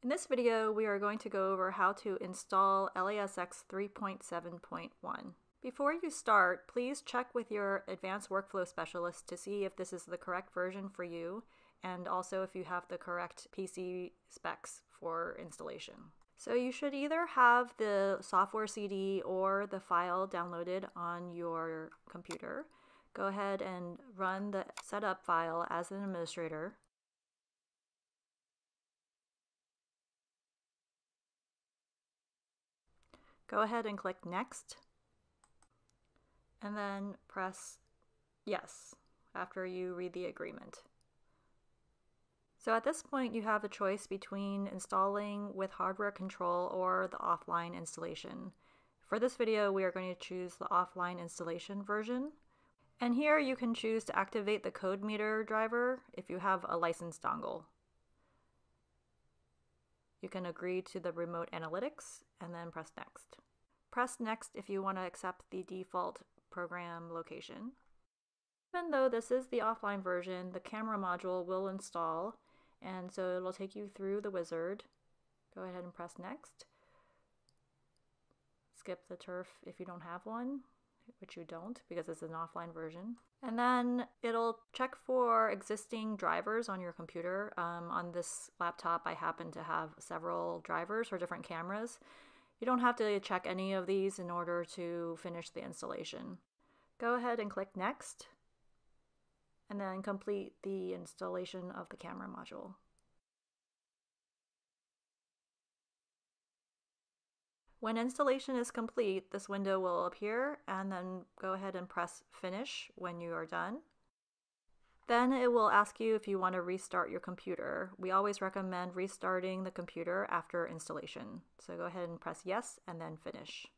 In this video, we are going to go over how to install LASX 3.7.1. Before you start, please check with your advanced workflow specialist to see if this is the correct version for you, and also if you have the correct PC specs for installation. So you should either have the software CD or the file downloaded on your computer. Go ahead and run the setup file as an administrator. Go ahead and click Next, and then press Yes after you read the agreement. So at this point, you have a choice between installing with hardware control or the offline installation. For this video, we are going to choose the offline installation version. And here you can choose to activate the CodeMeter driver if you have a licensed dongle. You can agree to the remote analytics and then press Next. Press Next if you want to accept the default program location. Even though this is the offline version, the camera module will install, and so it'll take you through the wizard. Go ahead and press Next. Skip the TURF if you don't have one, which you don't because it's an offline version. And then it'll check for existing drivers on your computer. On this laptop, I happen to have several drivers for different cameras. You don't have to check any of these in order to finish the installation. Go ahead and click Next, and then complete the installation of the camera module. When installation is complete, this window will appear, and then go ahead and press Finish when you are done. Then it will ask you if you want to restart your computer. We always recommend restarting the computer after installation. So go ahead and press Yes and then Finish.